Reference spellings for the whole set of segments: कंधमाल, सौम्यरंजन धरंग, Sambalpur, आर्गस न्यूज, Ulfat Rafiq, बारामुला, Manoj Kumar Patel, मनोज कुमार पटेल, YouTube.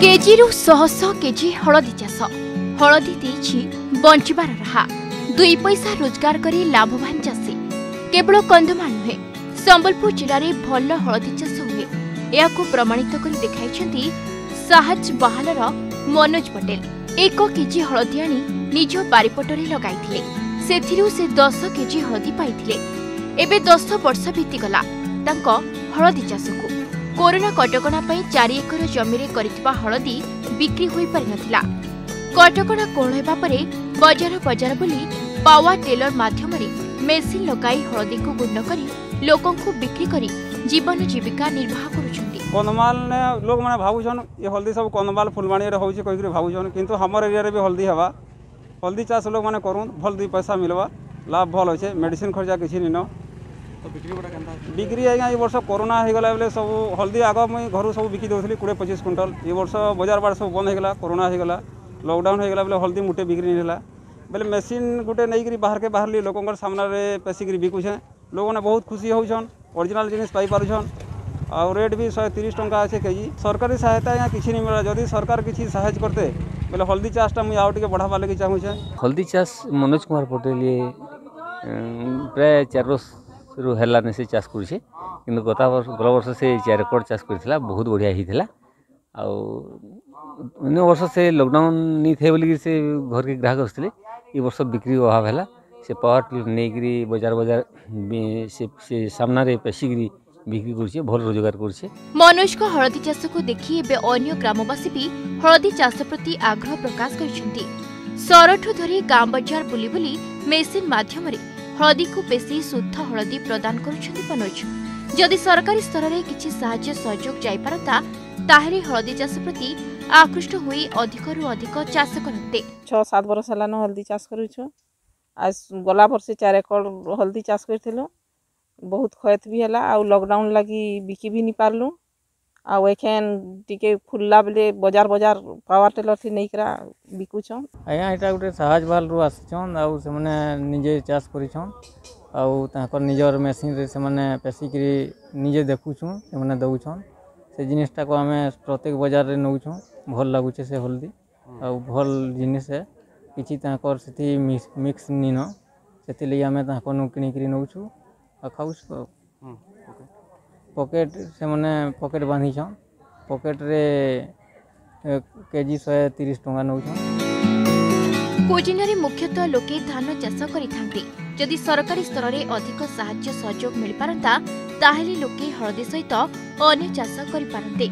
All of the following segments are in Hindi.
केजी शहश केजी हलदी चाष हलदी देछि बंचबार राहा दुई पैसा रोजगार करी लाभवान चाषी केवल कंधमाल नुहे संबलपुर जिले में भल हलदी चाष हुए या प्रमाणित कर देखाइछन्ती साहज बहालर मनोज पटेल। 1 केजी हलदी आनी निज बारीपटरे लगाइथिले, सेथिरु से 10 केजी हलदी पाइथिले। एबे 10 वर्ष बीतीगला तांको हलदी चाषकु। कोरोना कटकणा 4 एकर जमीरे करितबा हलदी बिक्री होई परिनथिला। कटकणा कोल हेबा परे बजार बजार बुली पावर टेलर माध्यमरे मेसिन लगाई हलदी को गुंड करी लोकंकु बिक्री करी जीवन जीविका निर्वाह करूछन्ती। कंधमाल ने लोग माने भाबुछन ये हलदी सब कंधमाल फुलवाणी रे होउछ कहिके भाबुछन, किंतु हमर एरिया रे भी हलदी हेबा, हलदी चाष लोग माने करू भल 2 पैसा मिलवा, लाभ भल होछे, मेडिसिन खर्चा किछि निनो। तो बिक्री आज्ञा ये वर्ष कोरोना होगा बेले सब हलदी आग मुझे घर सब बिकी देली 20-25 क्विंटल। ये वर्ष बजार बाड़ सब बंद होगा, कोरोना होगा, लॉकडाउन होगा बेले हलदी मुटे बिक्री नहीं है बेले मेसीन गोटे नहीं बाहर के बाहर लोकों सामना पेसिकी बिकुचे। लोग ने बहुत खुशी होन, ओरिजिनल जिनिस पाई पारुछन और रेट भी 130 टंका अच्छे केजी। सरकारी सहायता यहाँ किसी नहीं मिला, जदि सरकार किसी सहायता करते बोले हल्दी चाषटा मुझे आउ टे बढ़ावा लगी चाहूँचे। हल्दी चाष मनोज कुमार पटेल ये प्राय 4 वर्ष हेलाने से चाष करुचे, किंतु गत वर्ष से 4 एकड़ चाष कर बहुत बढ़िया होता। आने वर्ष से लकडाउन नहीं थे बोल से घर के ग्राहक आसते, ये वर्ष बिक्री अभाव है से पावर टिलर नहीं बजार बजार से सामना रे पेसिकी बिक्री करुचे, भल रोजगार करुचे। मनोज को हलदी चाष को देखी एबे अन्य ग्रामवासी भी हलदी चाष प्रति आग्रह प्रकाश करछन्ती। सरठू धरी गाँव बजार बुली बुली मेसिन माध्यम हलदी को पेसी शुद्ध हलदी प्रदान करुछन्ती मनोज। जदि सरकारी स्तर में किसी साहाय्य सहयोग जाई परता ताहेरे हलदी चाष प्रति आकृष्ट होई अधिकरु अधिक चाष करते। 6-7 वर्ष हलान हलदी चाष करूछु। आज गला वर्ष 4 एकड़ हलदी चाष करथिलु, बहुत खयत भी हला आ लॉकडाउन लगी बिकी भी नहीं पारलु। आखन टी फुल्ला बेले बजार बजार पावर टेलर थी नहीं करा बिकुछ। आज्ञा यहाँ गोटे साहज बाल रू आसन आजे चाष कर निजर मेसीन से मैंने पेसिकी निजे देखुछूँ से दौन से जिनिसटा को आम प्रत्येक बजार में नौचु, भल लगुचे से हल्दी आ भल जिनिस किसी से मिक्स नीन से आम कि नौचु खाऊ। पकेट से मैंने पकेट बांधी पकेट रे केजी 130 टंका नौछन। कोजिनरे मुख्यतः लोके धान चाष करिथांती, जदि सरकारी स्तर में अधिक सहाय्य सहयोग मिल पारंता ताहेले लोके हलदी सहित अन्य चाष करि पारंते।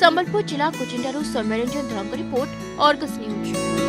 संबलपुर जिला कोजिनरु सौम्यरंजन धरंग report, आर्गस न्यूज।